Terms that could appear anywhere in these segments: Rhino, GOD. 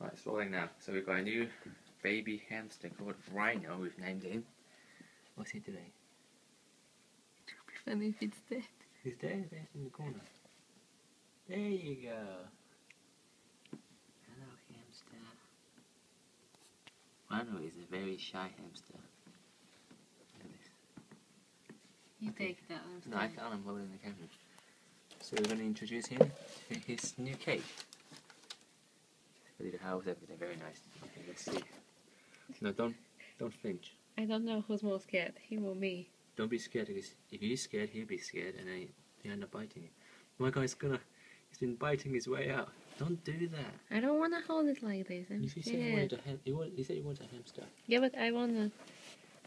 Right, it's rolling now. So we've got a new baby hamster called Rhino, we've named him. What's he doing? It would be funny if it's dead. He's dead, he's in the corner. There you go. Hello, hamster. Rhino is a very shy hamster. Look at this. You take it out. No, I can't. I'm holding the camera. So we're going to introduce him to his new cage. The little house, everything very nice. Okay, let's see. No, don't flinch. I don't know who's more scared, him or me. Don't be scared, because if he's scared, he'll be scared, and then he'll end up biting you. Oh my God, he's been biting his way out. Don't do that. I don't want to hold it like this. I'm scared. You said you wanted a hamster. Yeah, but I want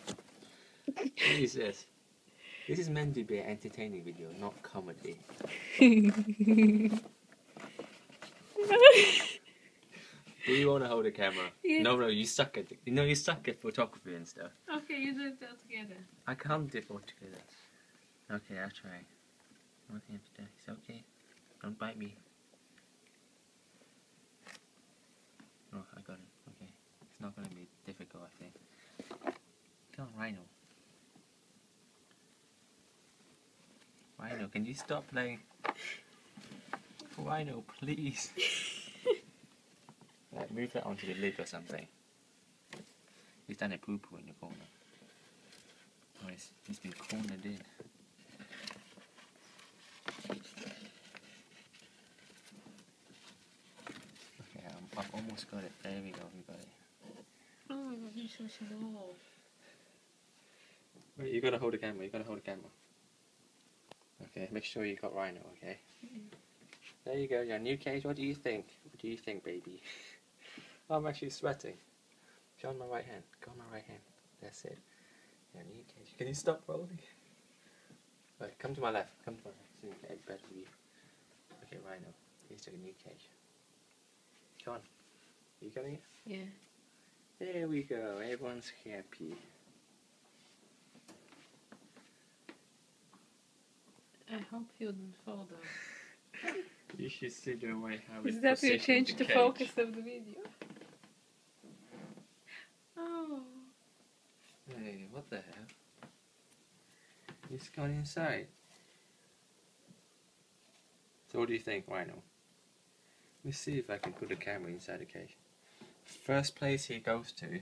to. Jesus. This is meant to be an entertaining video, not comedy. Do you want to hold the camera? Yeah. No, you suck at photography and stuff. Okay, you do it all together. I can't do it all together. Okay, I'll try. It's okay. Don't bite me. Oh, I got it. Okay. It's not going to be difficult, I think. Come on, Rhino. Rhino, can you stop playing? Rhino, please. Like, move that onto the lid or something. He's done a poo-poo in the corner. Oh, he's been cornered in. Okay, I've almost got it. There we go, we got it. Oh my God, you're so small. Wait, you gotta hold the camera, you gotta hold the camera. Okay, make sure you got Rhino, okay? There you go, your new cage. What do you think? What do you think, baby? I'm actually sweating. Go on my right hand. Go on my right hand. That's it. Your new cage. Can you stop rolling? Right, come to my left. Come to my left. So you can get a better view. Okay, Rhino. Here's your new cage. Go on. Are you coming? Yeah. There we go. Everyone's happy. I hope he wouldn't fall down. You should see the way how it's positioned. Is that you changed the focus of the video? Oh. Hey, what the hell? He's gone inside. So what do you think, Rhino? Let me see if I can put the camera inside the cage. First place he goes to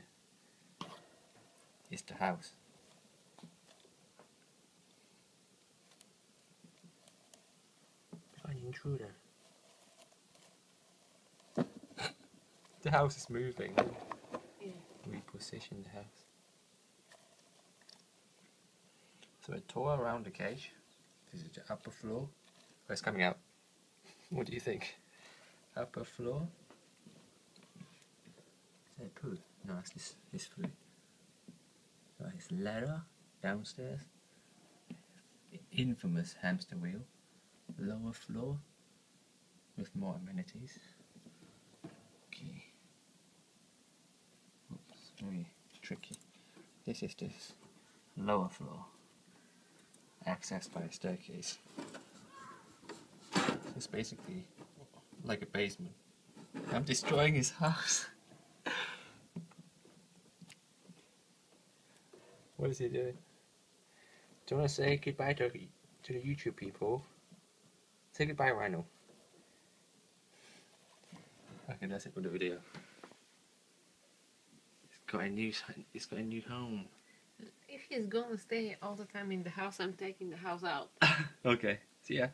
is the house. An intruder. The house is moving. Yeah. Reposition the house. So a tour around the cage. This is the upper floor. Oh, it's coming out. What do you think? Upper floor. Is that poo? No, it's this food. So it's ladder downstairs. Infamous hamster wheel. Lower floor with more amenities. Okay. Oops, very tricky. This is this lower floor, accessed by a staircase. It's basically like a basement. I'm destroying his house. What is he doing? Do you want to say goodbye to the YouTube people? Say goodbye, Rhino. Okay, that's it for the video. It's got a new home. If he's gonna stay all the time in the house, I'm taking the house out. Okay, see ya.